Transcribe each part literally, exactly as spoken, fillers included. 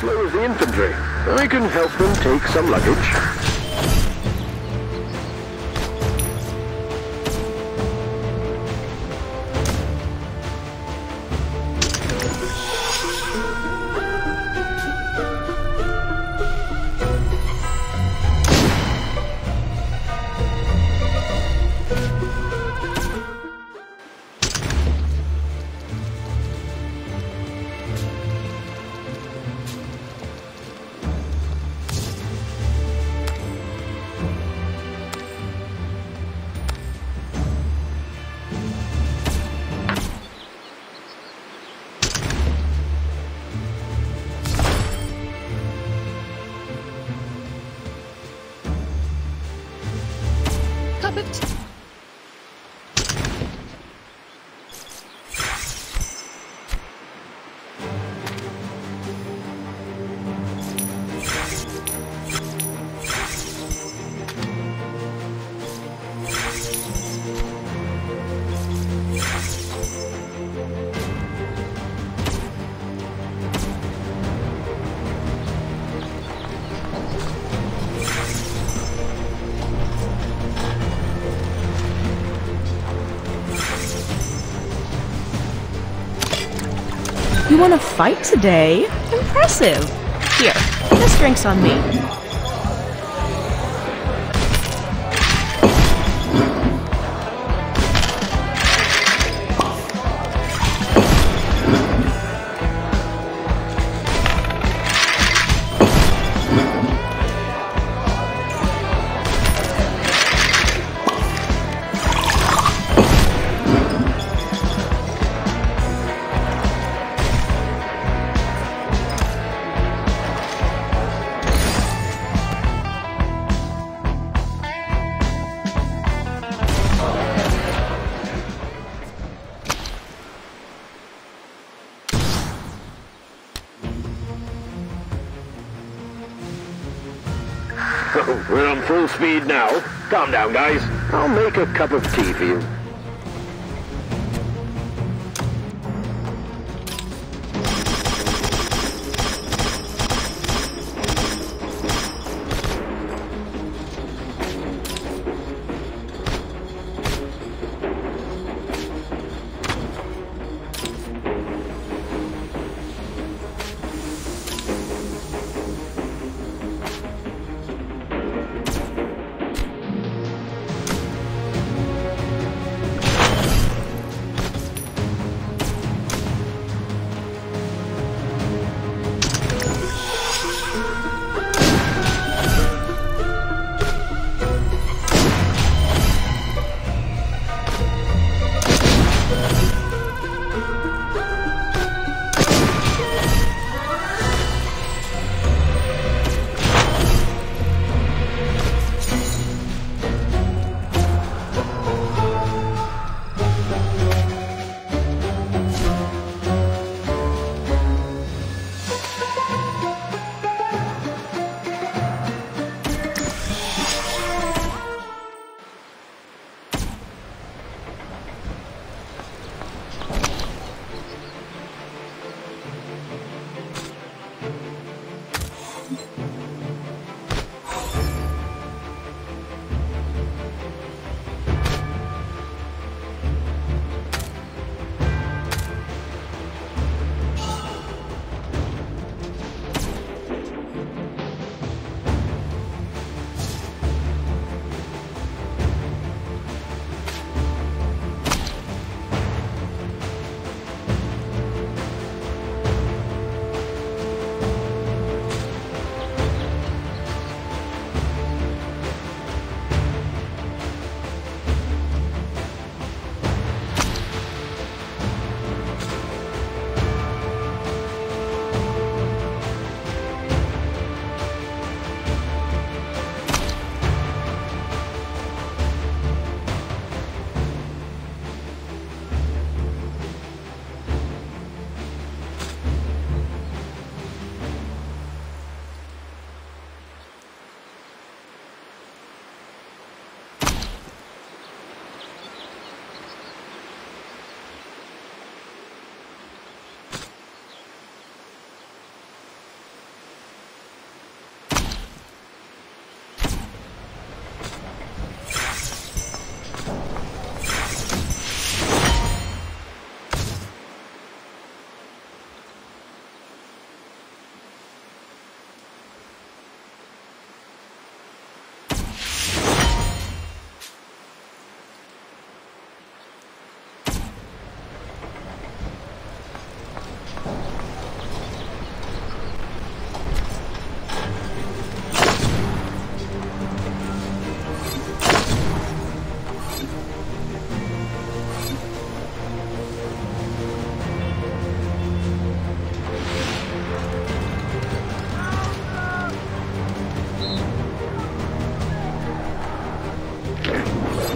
slow as the infantry. I can help them take some luggage. You want to fight today? Impressive! Here, this drink's on me. We're on full speed now. Calm down, guys. I'll make a cup of tea for you.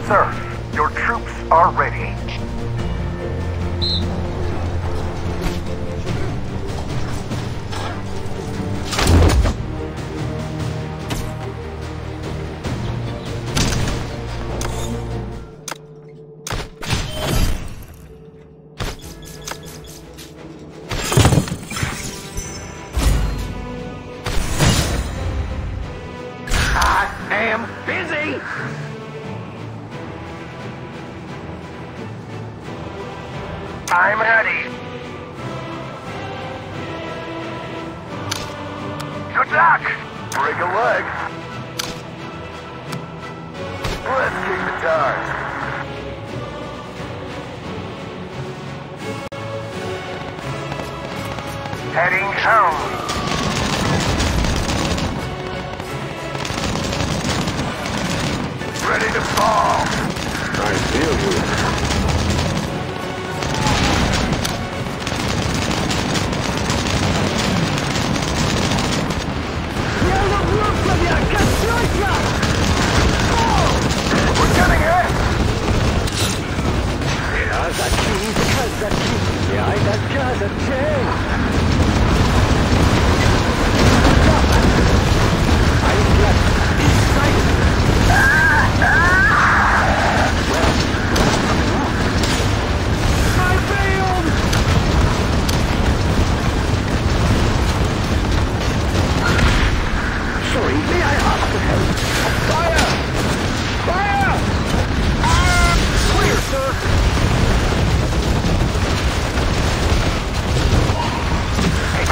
Sir, your troops are ready. I'm ready. Good luck. Break a leg. Let's kick the tires. Heading home. Ready to fall. I feel you.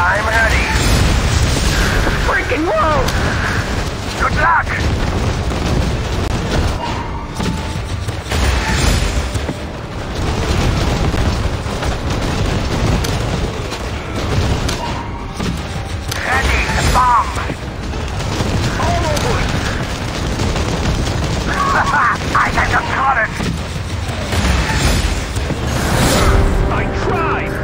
I'm ready. Freaking whoa! Good luck! Ready, the bomb! All over! I got the turret! I tried!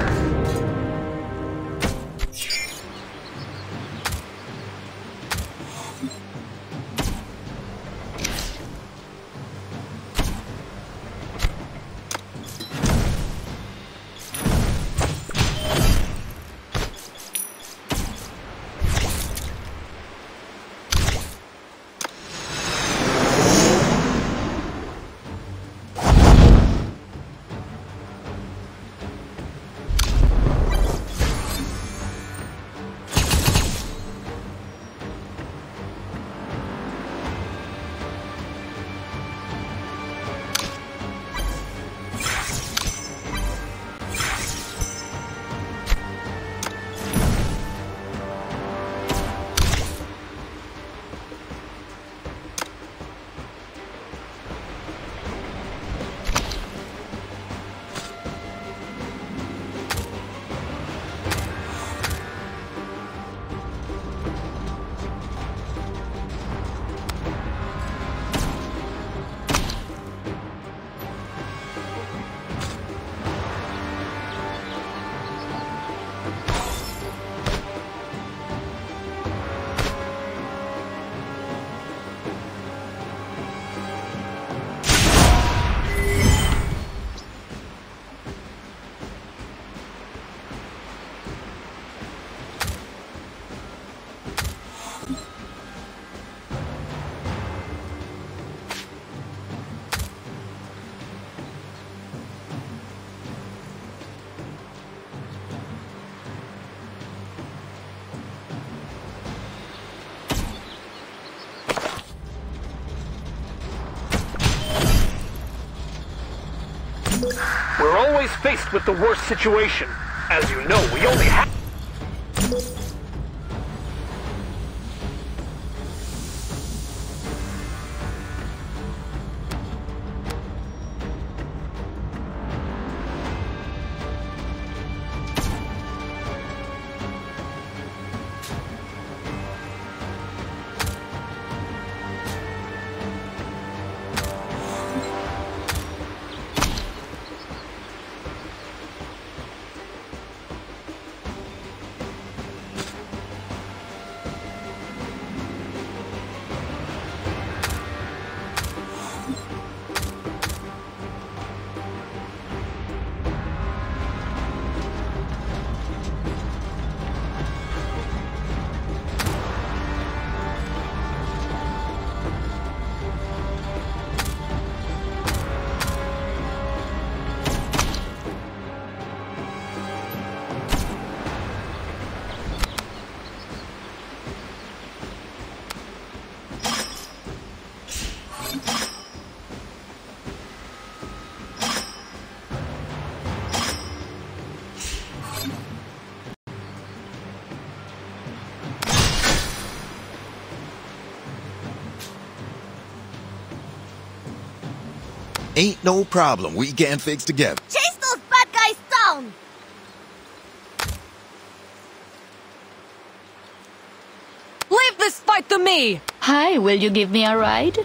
We're always faced with the worst situation. As you know, we only have... Ain't no problem. We can fix together. Chase those bad guys down! Leave this fight to me! Hi, will you give me a ride?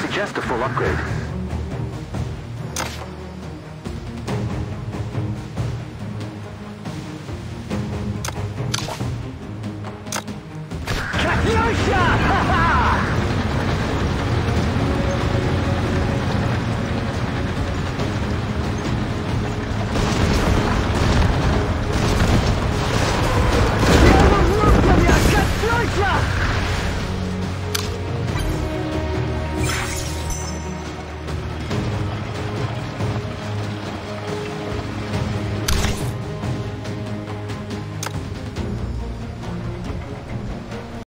suggest a full upgrade. Katyusha!